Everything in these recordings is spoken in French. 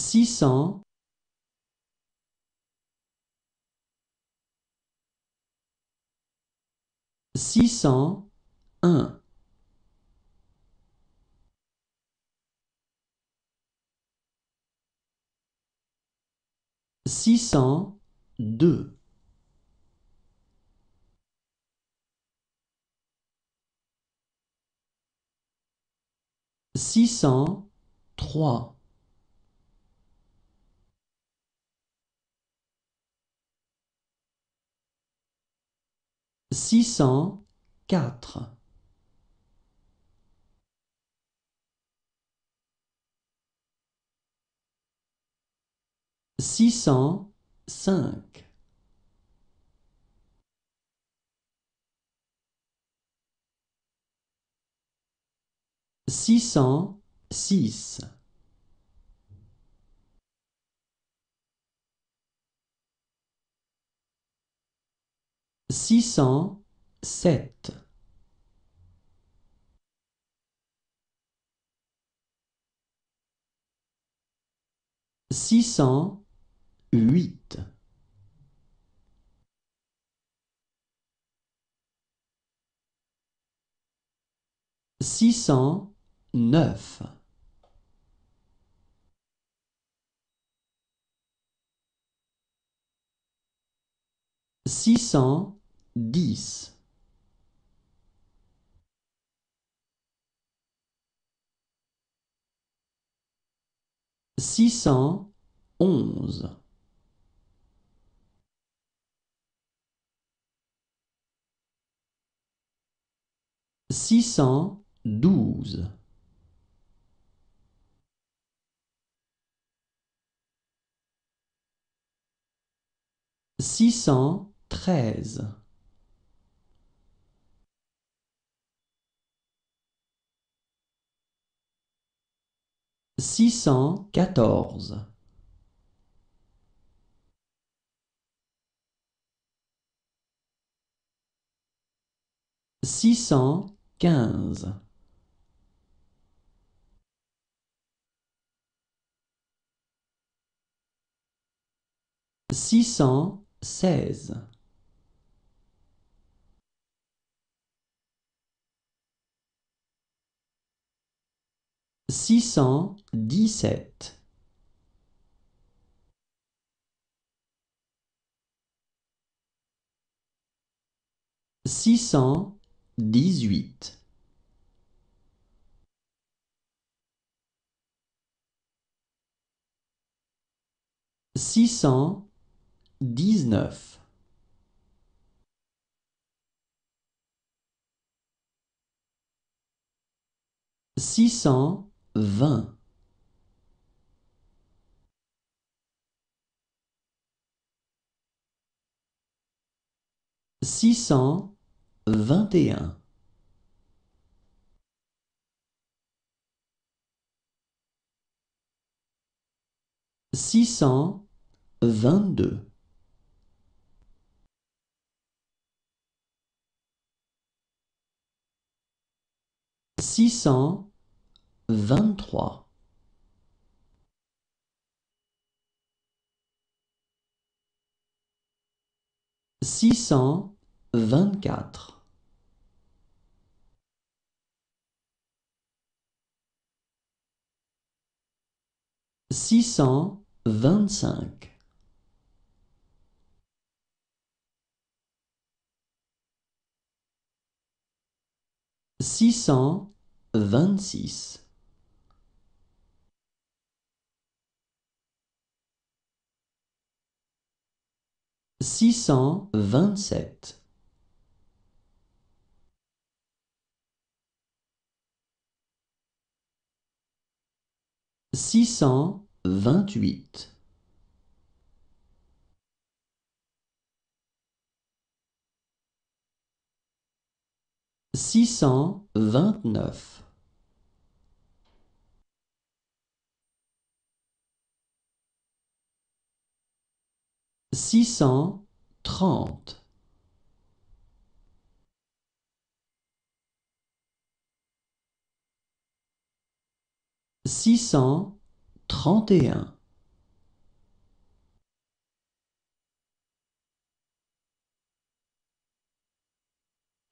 600, 601, 602, 603, 604, 605, 606, 607, 608, 609, 610, 611, 612, 613, 614, 615, 616, 617, 618, 619, 620, 621, 622, 623, 624, 625, 626, 627, 628, 629, 630, 631,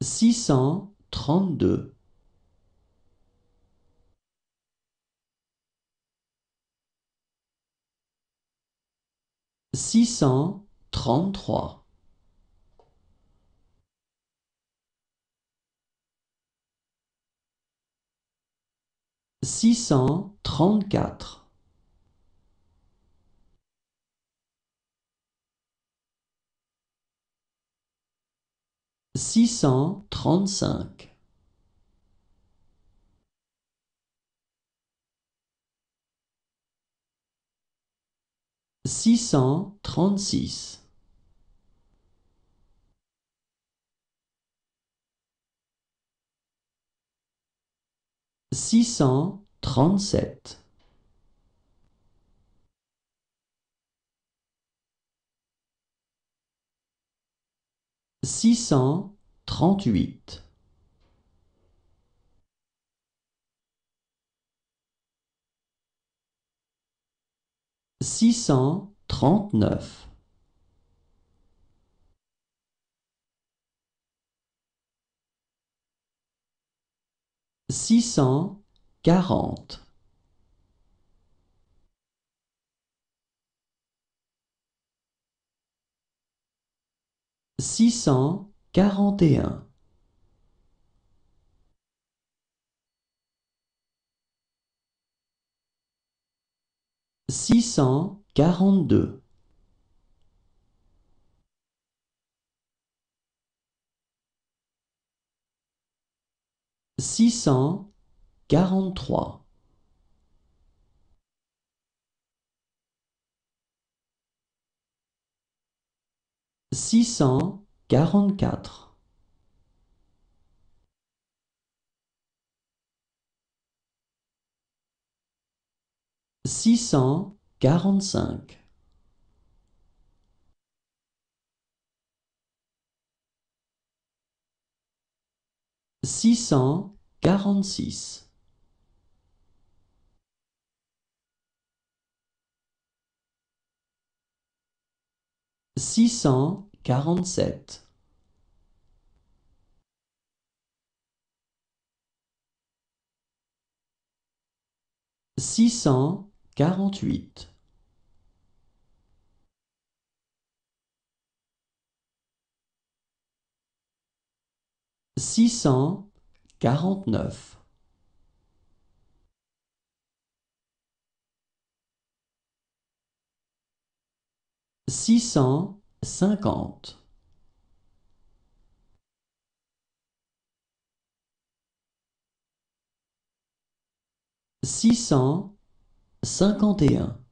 632. 633. 634. 635. 636. 637. 638. 639. 640. 641. 642. 643. 644. 645. 646. 647. 648. 649. 650. 651. 652. 653. 654. 655. 656. 657. 658. 659. 660.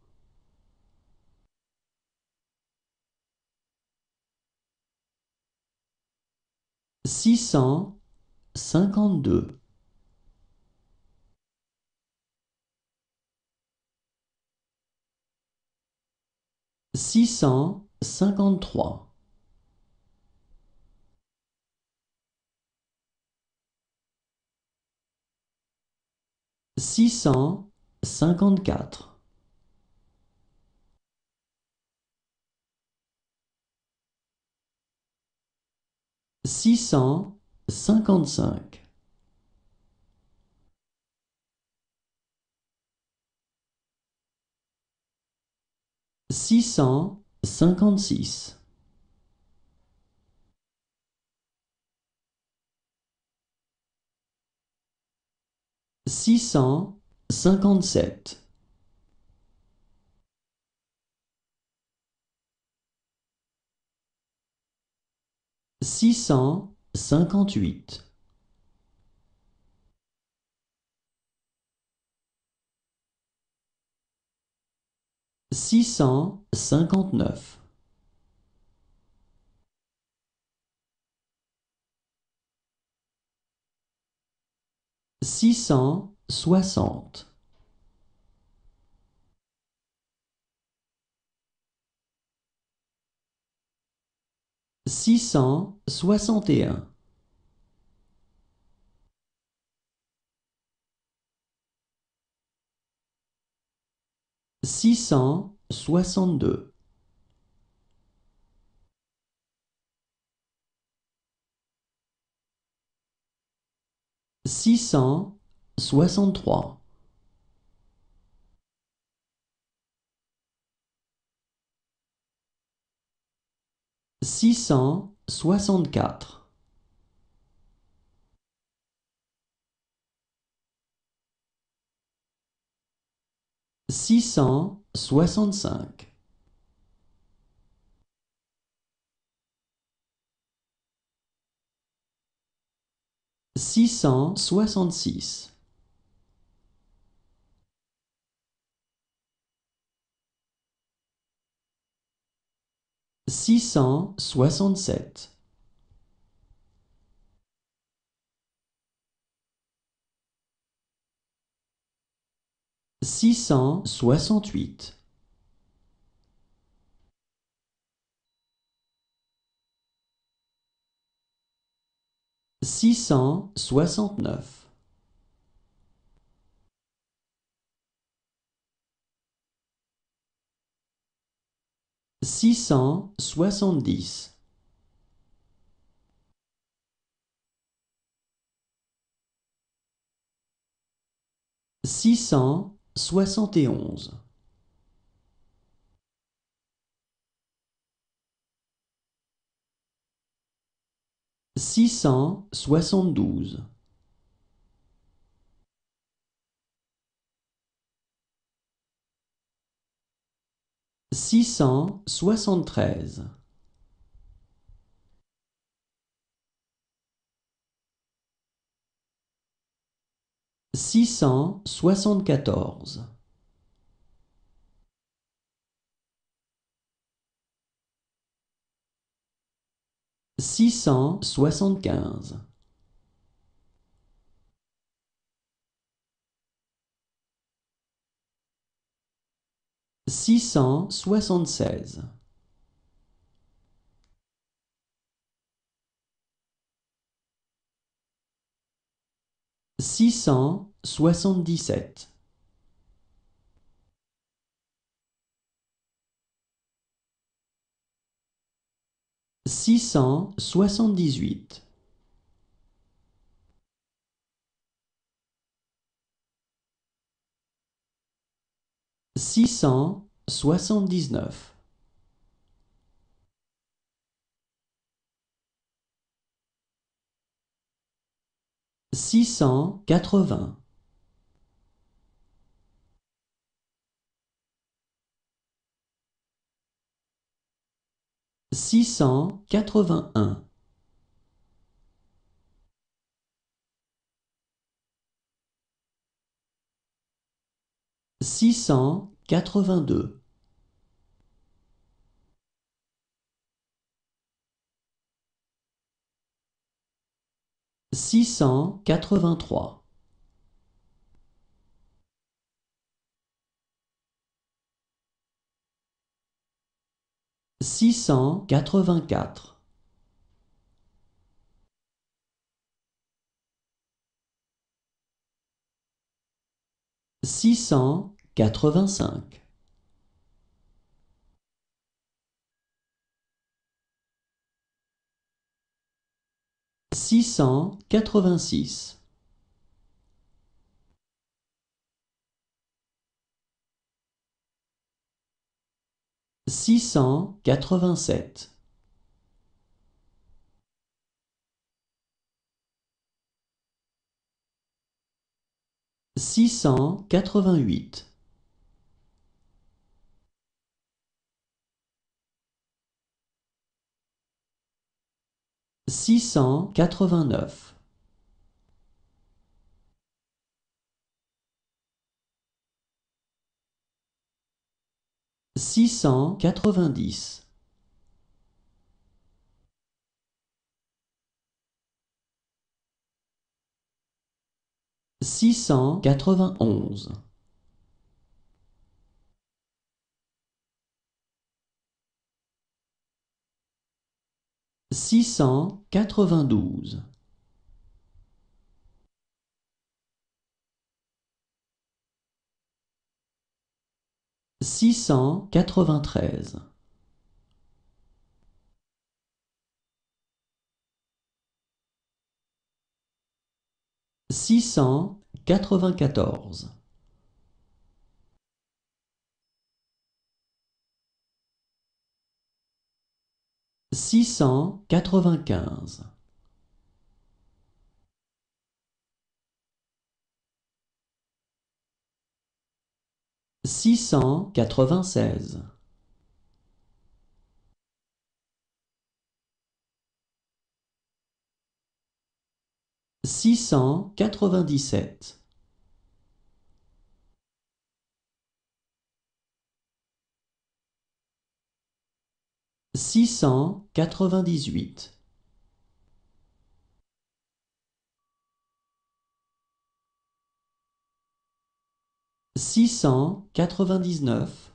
661. 662. 663. 664. 665. 666. 667. 668. 669. 670. 671. 672. 673. 674. 675. 676. 677. 678. 679. 680. 681. 682. 683. 684. 685. 686. 687. 688. 689. 690. 691. 692. 693. 694. 694. 695. 696. 697. 698. 699.